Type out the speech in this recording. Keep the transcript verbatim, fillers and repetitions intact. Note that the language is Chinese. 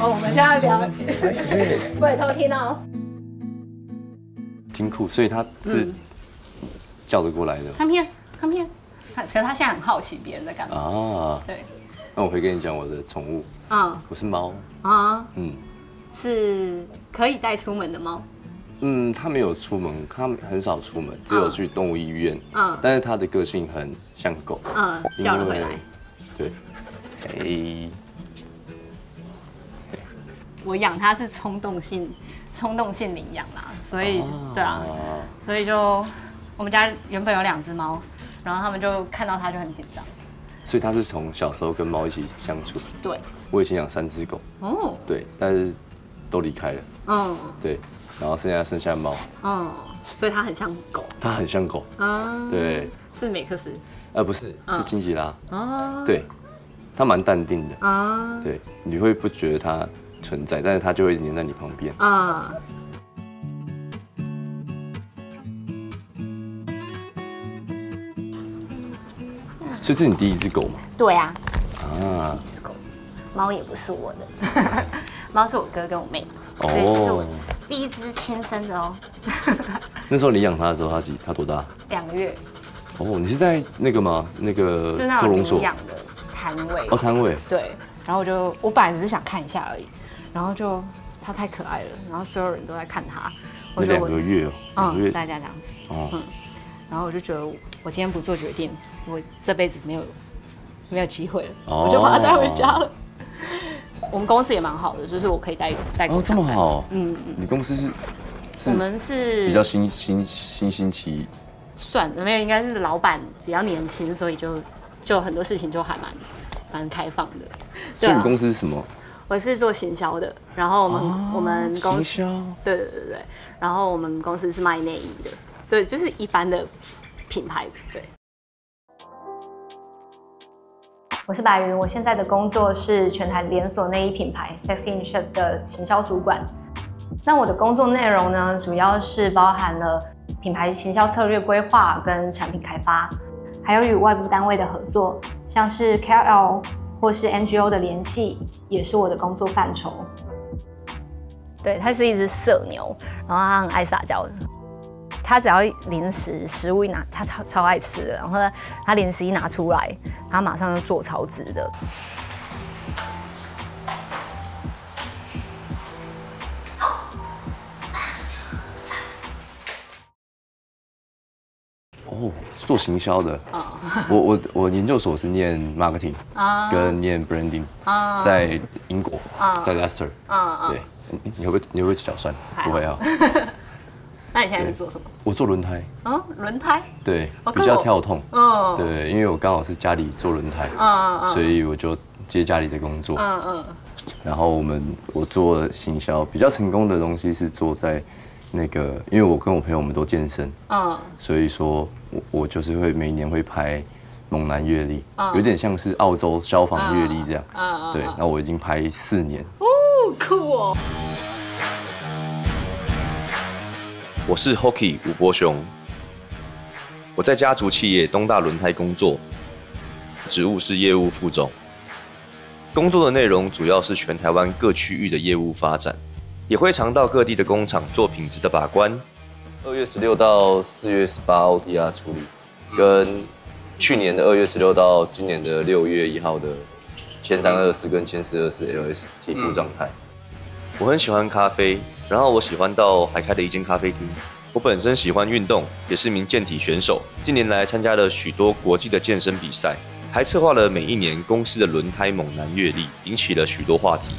哦，我们现在聊，不会偷听哦。挺酷，所以他是叫得过来的。Come here, come here。他，可是他现在很好奇别人在干嘛。啊，对。那我会跟你讲我的宠物。嗯，我是猫。啊，嗯，是可以带出门的猫。嗯，他没有出门，他很少出门，只有去动物医院。嗯，但是他的个性很像狗。嗯，叫了回来。对。哎。 我养它是冲动性，冲动性领养啦，所以对啊，所以就我们家原本有两只猫，然后他们就看到它就很紧张。所以它是从小时候跟猫一起相处。对。我以前养三只狗。哦。对，但是都离开了。嗯。对，然后剩下剩下猫。嗯，所以它很像狗。它很像狗。啊。对。是美克斯。呃，不是，是金吉拉。哦。对，它蛮淡定的。啊。对，你会不觉得它？ 存在，但是它就会黏在你旁边。啊、嗯，所以这是你第一只狗吗？对啊。啊，第一只狗，猫也不是我的，猫是我哥跟我妹，所以这是我第一只亲生的哦。那时候你养它的时候，它几？它多大？两个月。哦，你是在那个吗？那个收容所养的摊位。哦，摊位。对。然后我就，我本来只是想看一下而已。 然后就他太可爱了，然后所有人都在看他。我两个月哦，嗯，大家这样子。哦，嗯，然后我就觉得我今天不做决定，我这辈子没有没有机会了，我就把它带回家了。我们公司也蛮好的，就是我可以带带狗上班。哦，这么好。嗯嗯。你公司是？我们是比较新新新新奇。算了，没有，应该是老板比较年轻，所以就就很多事情就还蛮蛮开放的。所以你公司是什么？ 我是做行销的，然后我们、哦、我们公司对对对对，然后我们公司是卖内衣的，对，就是一般的品牌。对，我是白云，我现在的工作是全台连锁内衣品牌 Sexy In Shirt 的行销主管。那我的工作内容呢，主要是包含了品牌行销策略规划跟产品开发，还有与外部单位的合作，像是 K O L。 或是 N G O 的联系也是我的工作范畴。对，它是一只社牛，然后它很爱撒娇。它只要零食食物一拿，它超超爱吃的。然后呢，它零食一拿出来，它马上就做超值的。哦。 做行销的， oh. 我我我研究所是念 marketing， oh. 跟念 branding， oh. 在英国， oh. 在 Leicester， oh. Oh. 对，你你会不会你会不会脚酸？不会啊。那你现在是做什么？我做轮胎。哦，轮胎。对，比较跳痛。嗯。对，因为我刚好是家里做轮胎， oh. Oh. 所以我就接家里的工作。嗯嗯。然后我们我做行销比较成功的东西是做在。 那个，因为我跟我朋友我们都健身，嗯，所以说我我就是会每年会拍猛男阅历，有点像是澳洲消防阅历这样，嗯，对，那我已经拍四年，哦，酷哦！我是 H O K I 伍伯雄，我在家族企业东大轮胎工作，职务是业务副总，工作的内容主要是全台湾各区域的业务发展。 也会常到各地的工厂做品质的把关。二月十六到四月十八 O T R 处理，跟去年的二月十六到今年的六月一号的千三二四跟千四二四 L S 起步状态。我很喜欢咖啡，然后我喜欢到海开的一间咖啡厅。我本身喜欢运动，也是名健体选手，近年来参加了许多国际的健身比赛，还策划了每一年公司的轮胎猛男阅历，引起了许多话题。